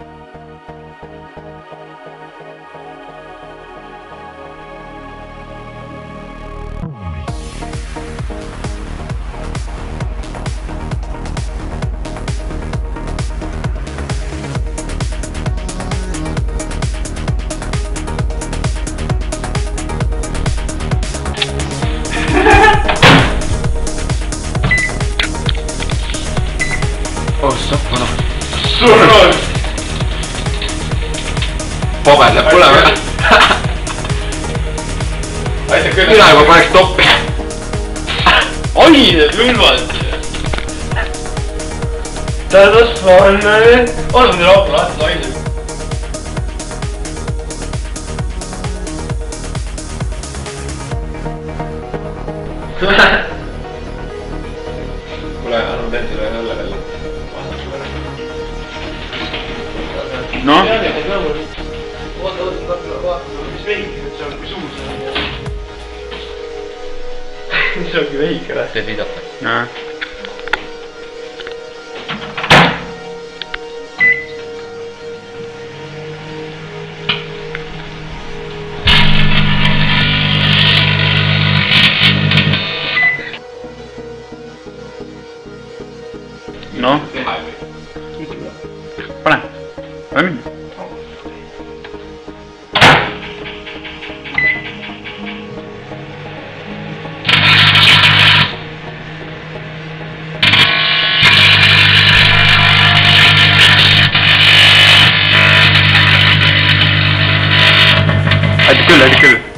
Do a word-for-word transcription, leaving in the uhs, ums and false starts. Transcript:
Oh, stop, no. Surron! Povelle, puleve! Minä jopa paneks toppia! Oi, ne kylmät! Tää tos valmeen! Olis meni loppuun, toisin! Kuule, annan tehtyä hölä välillä. No? Oota, oota, katsotaan. Mis veikki nyt se on, kui suus on? Se onki veikki, lähe. Se sidata. Jaa. No? Teha ei või. Mis ei või? Pane. Vai minna. Hadi kyllä, hadi kyllä.